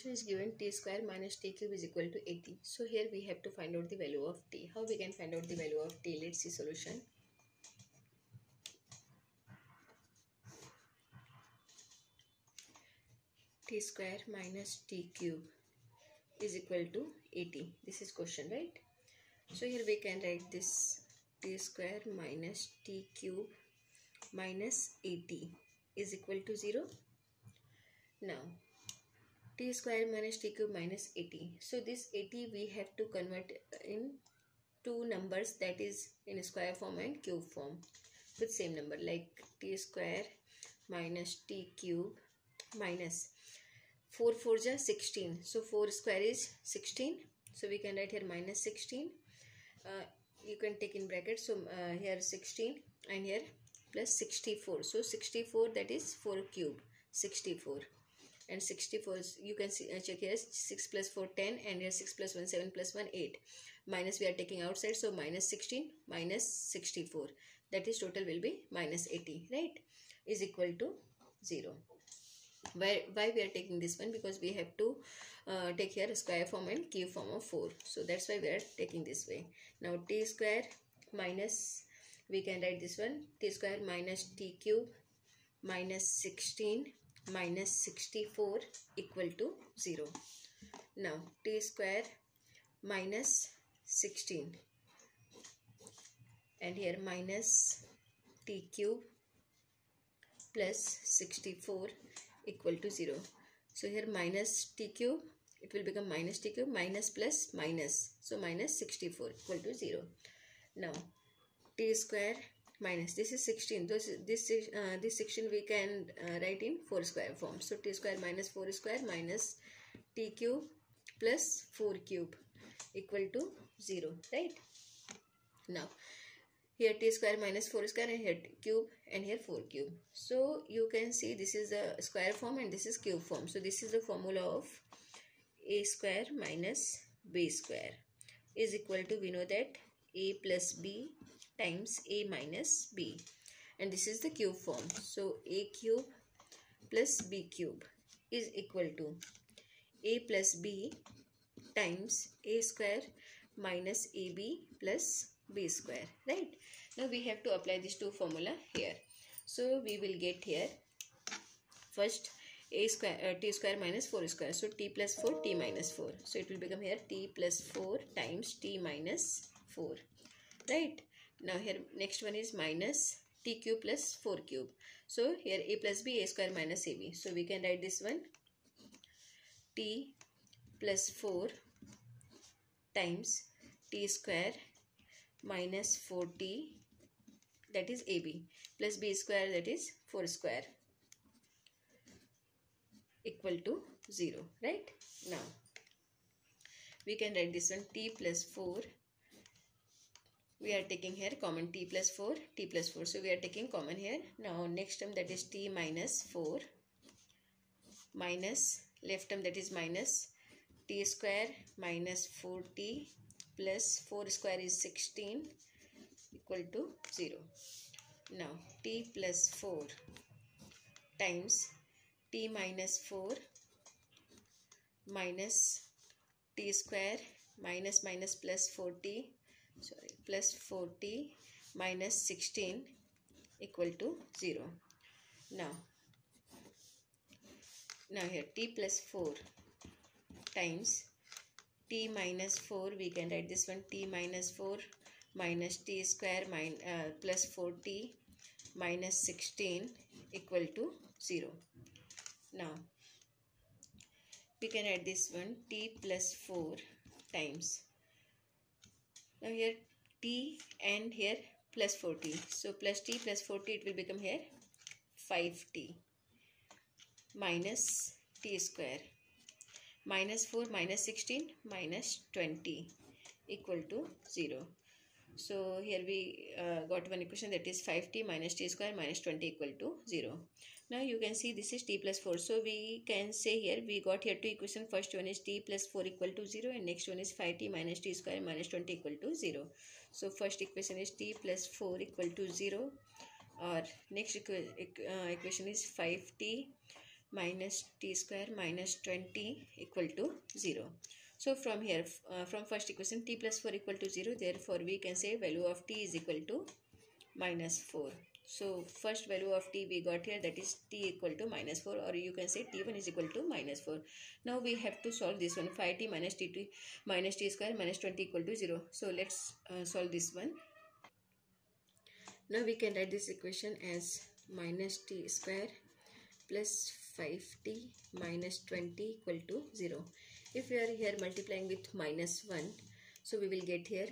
Question is given t square minus t cube is equal to 80. So here we have to find out the value of t. How we can find out the value of t? Let's see solution. T square minus t cube is equal to 80. This is question, right? So here we can write this t square minus t cube minus 80 is equal to 0. Now t square minus t cube minus 80. So this 80 we have to convert in two numbers, that is in square form and cube form with same number, like t square minus t cube minus 4 4s are 16. So 4 square is 16. So we can write here minus 16. You can take in brackets. So here 16 and here plus 64. So 64, that is 4 cube. 64 and 64 is, you can see check here 6 plus 4 10 and here 6 plus 1 7 plus 1 8. Minus we are taking outside, so minus 16 minus 64, that is total will be minus 80, right, is equal to 0. Why we are taking this one? Because we have to take here square form and cube form of 4. So that's why we are taking this way. Now t square minus, we can write this one, t square minus t cube minus 16 minus 64 equal to 0. Now t square minus 16 and here minus t cube plus 64 equal to 0. So here minus t cube, it will become minus t cube minus plus minus, so minus 64 equal to 0. Now t square minus, this is 16, this 16 we can write in 4 square form. So t square minus 4 square minus t cube plus 4 cube equal to 0, right? Now here t square minus 4 square and here cube and here 4 cube. So you can see this is the square form and this is cube form. So this is the formula of a square minus b square is equal to, we know that, a plus b times a minus b, and this is the cube form. So a cube plus b cube is equal to a plus b times a square minus ab plus b square, right? Now we have to apply these two formula here. So we will get here first a square t square minus 4 square, so t plus 4 t minus 4, so it will become here t plus 4 times t minus 4, right? Now here next one is minus t cube plus 4 cube, so here a plus b, a square minus ab, so we can write this one t plus 4 times t square minus 4t, that is ab, plus b square, that is 4 square, equal to 0, right? Now we can write this one t plus 4, we are taking here common, t plus 4 t plus 4, so we are taking common here. Now next term, that is t minus 4 minus left term, that is minus t square minus 4t plus 4 square is 16 equal to 0. Now t plus 4 times t minus 4 minus t square minus minus plus 4t, sorry, plus 4t minus 16 equal to 0. Now here t plus 4 times t minus 4, we can write this one t minus 4 minus t square plus 4t minus 16 equal to 0. Now we can add this one t plus 4 times, now here t and here plus 4t, so plus t plus 4t, it will become here 5t minus t square minus 4 minus 16 minus 20 equal to 0. So here we got one equation, that is 5t minus t square minus 20 equal to 0. Now you can see this is t plus 4. So we can say here we got here two equation. First one is t plus 4 equal to 0 and next one is 5t minus t square minus 20 equal to 0. So first equation is t plus 4 equal to 0, or next equation is 5t minus t square minus 20 equal to 0. So from here, from first equation, t plus 4 equal to 0. Therefore, we can say value of t is equal to minus 4. So first value of t we got here, that is t equal to minus 4, or you can say t1 is equal to minus 4. Now we have to solve this one, 5t minus t2 minus t square minus 20 equal to 0. So let's solve this one. Now we can write this equation as minus t square plus 5t minus 20 equal to 0. If we are here multiplying with minus 1, so we will get here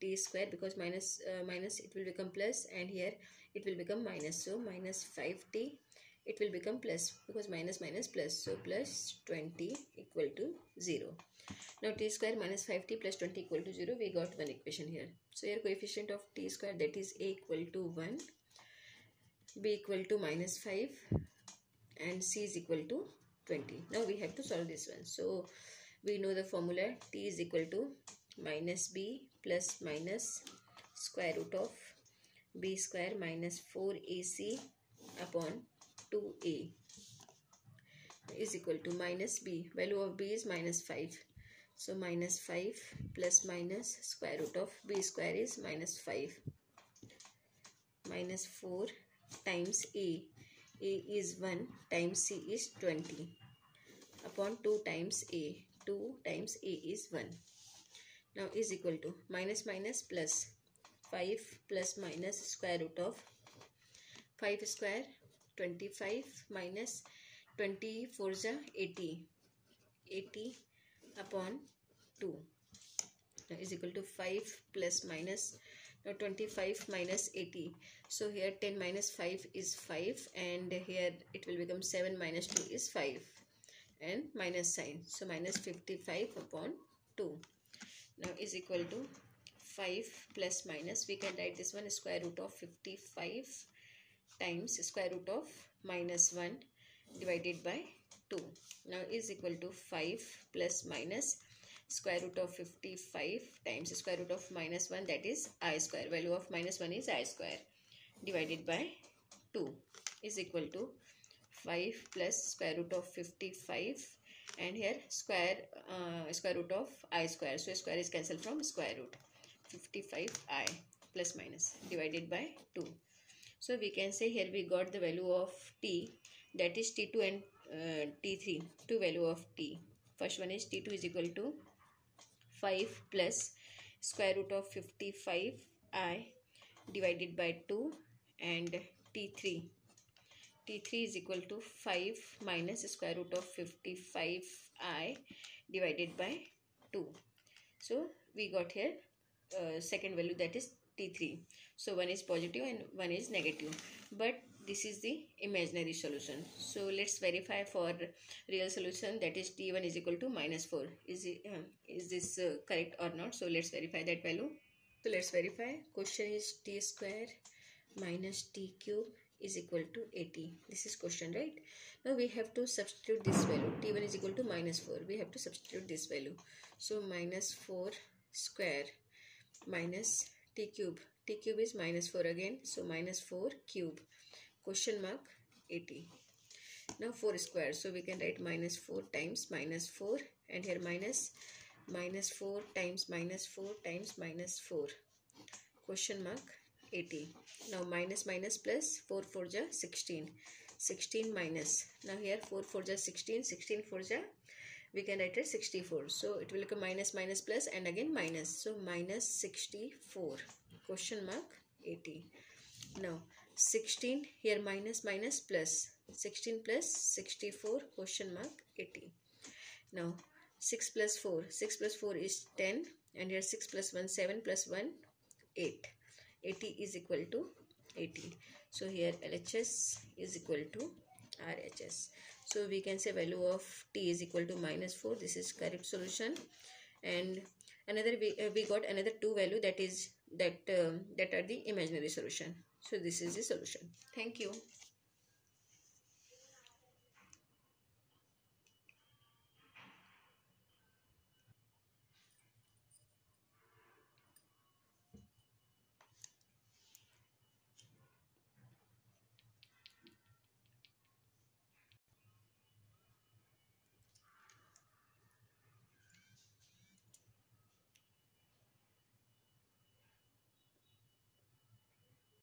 t square, because minus it will become plus, and here it will become minus. So minus 5t, it will become plus, because minus minus plus. So plus 20 equal to 0. Now t square minus 5t plus 20 equal to 0. We got one equation here. So here coefficient of t square, that is a equal to 1, b equal to minus 5, and c is equal to 20. Now we have to solve this one. So we know the formula, t is equal to minus b plus minus square root of b square minus 4ac upon 2a is equal to minus b. Value of b is minus 5. So minus 5 plus minus square root of b square is minus 5. Minus 4 times a. a is 1 times c is 20 upon 2 times a. 2 times a is 1. Now is equal to minus minus plus 5 plus minus square root of 5 square 25 minus 24 is 80. 80 upon 2. Now is equal to 5 plus minus, now 25 minus 80. So here 10 minus 5 is 5, and here it will become 7 minus 2 is 5, and minus sign. So minus 55 upon 2. Now is equal to 5 plus minus, we can write this one, square root of 55 times square root of minus 1 divided by 2. Now is equal to 5 plus minus square root of 55 times square root of minus 1, that is I square. Value of minus 1 is I square divided by 2 is equal to 5 plus square root of 55, and here square root of I square. So square is cancelled from square root, 55i plus minus divided by 2. So we can say here we got the value of t, that is t2 and t3, two value of t. First one is t2 is equal to 5 plus square root of 55i divided by 2, and t3 is equal to 5 minus square root of 55i divided by 2. So we got here second value, that is t3. So one is positive and one is negative, but this is the imaginary solution. So let's verify for real solution, that is t1 is equal to minus 4. Is this correct or not? So let's verify that value. So let's verify. Question is t square minus t cube is equal to 80. This is question, right? Now we have to substitute this value. T1 is equal to minus 4. We have to substitute this value. So minus 4 square minus t cube. T cube is minus 4 again. So minus 4 cube. Question mark 80. Now 4 square. So we can write minus 4 times minus 4, and here minus 4 times minus 4 times minus 4. Question mark 80. Now minus minus plus, 4 4 ja 16. 16 minus. Now here 4 4 ja 16. 16 4 ja, we can write it 64. So it will become minus minus plus, and again minus. So minus 64. Question mark 80. Now 16 here, minus minus plus, 16 plus 64. Question mark 80. Now 6 plus 4. 6 plus 4 is 10, and here 6 plus 1, 7 plus 1, 8. 80 is equal to 80. So here LHS is equal to RHS. So we can say value of t is equal to minus 4. This is correct solution. And another we got another two value, that is that are the imaginary solution. So this is the solution. Thank you.